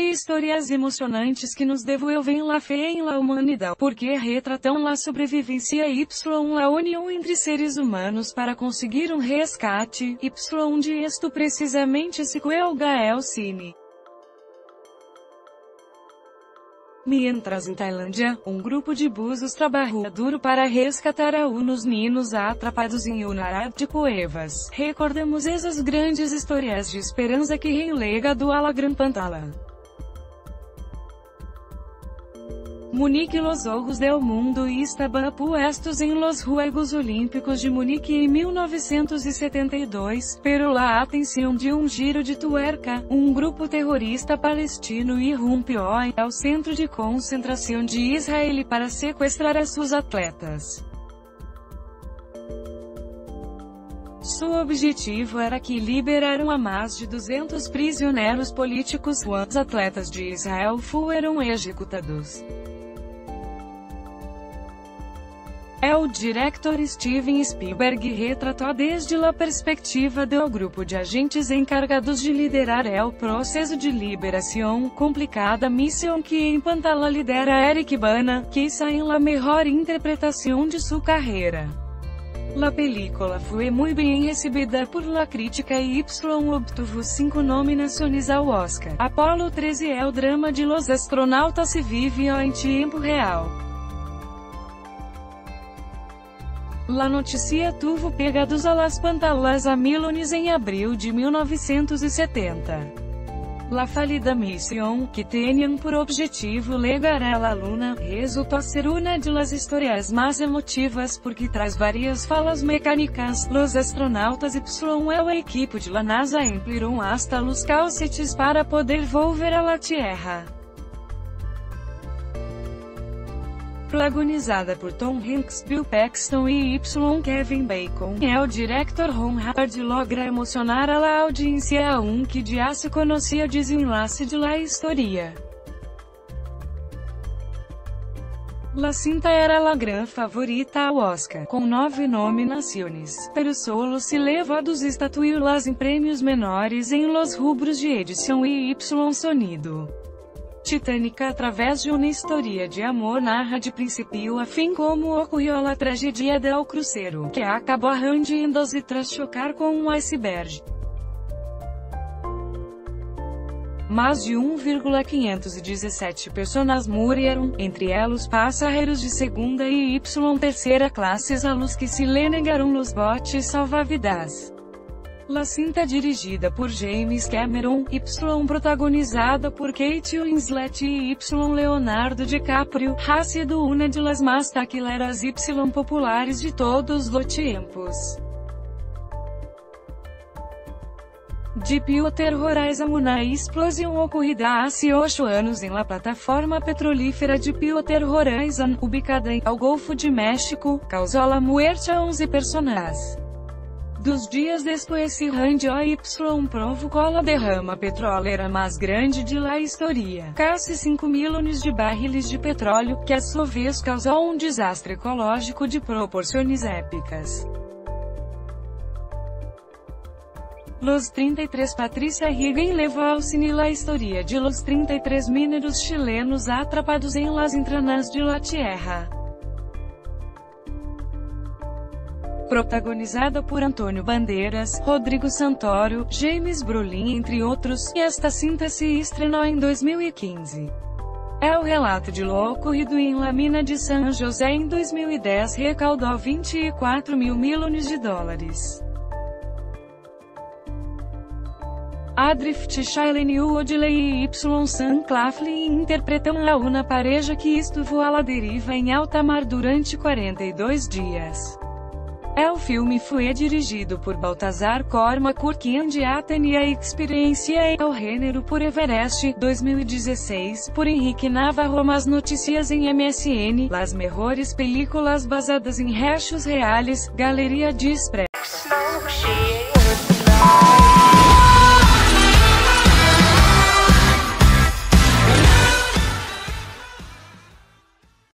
Histórias emocionantes que nos devolvem la fé em la humanidade, porque retratam la sobrevivência y la união entre seres humanos para conseguir resgate, y onde isto precisamente se cuelga el cine. Mientras em Tailândia, grupo de búzios trabalhou duro para resgatar a unos niños atrapados em uma rede de cuevas. Recordamos essas grandes histórias de esperança que relega do ala Gran Pantala. Munique los ojos del mundo e estaban puestos en los Juegos Olímpicos de Munique em 1972, pero la atención de giro de tuerca, grupo terrorista palestino irrumpió ao centro de concentração de Israel para sequestrar a seus atletas. Seu objetivo era que liberaram a mais de 200 prisioneiros políticos quando atletas de Israel foram executados. O diretor Steven Spielberg retratou desde a perspectiva do grupo de agentes encargados de liderar o processo de liberação, complicada missão que em Pantala lidera Eric Bana, que saiu a melhor interpretação de sua carreira. A película foi muito bem recebida por la crítica e obtuvo 5 nominações ao Oscar. Apollo 13 é o drama de los astronautas se vive em tempo real. La noticia tuvo pegados a las pantalas a millones em abril de 1970. La falida missão, que tenham por objetivo legar a la luna, resultou ser uma de las histórias mais emotivas porque traz várias falas mecânicas. Los astronautas y o equipo de la NASA empliram hasta los calcetes para poder volver a la Tierra. Protagonizada por Tom Hanks, Bill Paxton e Kevin Bacon, o diretor Ron Howard logra emocionar a audiência aun que já se conhecia o desenlace de la história. La cinta era la gran favorita ao Oscar, com 9 nominações, pero solo se levou dos estatuillas em prêmios menores em los rubros de edição e sonido. Titânica através de uma história de amor narra de princípio a fim como ocorreu a tragédia do cruzeiro, que acabou arranjando-se tras chocar com iceberg. Mais de 1,517 pessoas morreram, entre elas passageiros de segunda e terceira classes a los que se negaram nos botes salvavidas. La cinta dirigida por James Cameron, protagonizada por Kate Winslet e Leonardo DiCaprio, ha sido uma de las más taquileras populares de todos os tempos. Deepwater Horizon, uma explosão ocorrida há 8 anos em la plataforma petrolífera Deepwater Horizon, ubicada ao Golfo de México, causou a morte a 11 pessoas. Dos dias depois se randio y provocou a derrama petroleira mais grande de la historia, quase 5 milhões de barris de petróleo, que a sua vez causou desastre ecológico de proporções épicas. Los 33 Patrícia Riggen levou ao cine la historia de los 33 mineros chilenos atrapados em las entranas de la tierra. Protagonizada por Antônio Bandeiras, Rodrigo Santoro, James Brolin entre outros, e esta cinta se estrenou em 2015. É o relato de lo ocorrido em la mina de San José em 2010 recaudou 24 mil milhões de dólares. Shailene Woodley e Sam Claflin interpretam a una pareja que estuvo a la deriva em alta mar durante 42 dias. O filme foi dirigido por Baltazar Cormacur, quem já tinha experiência ao gênero por Everest, 2016, por Henrique Navarro. Mas notícias em MSN, las mejores películas basadas em hechos reales, Galeria de Express.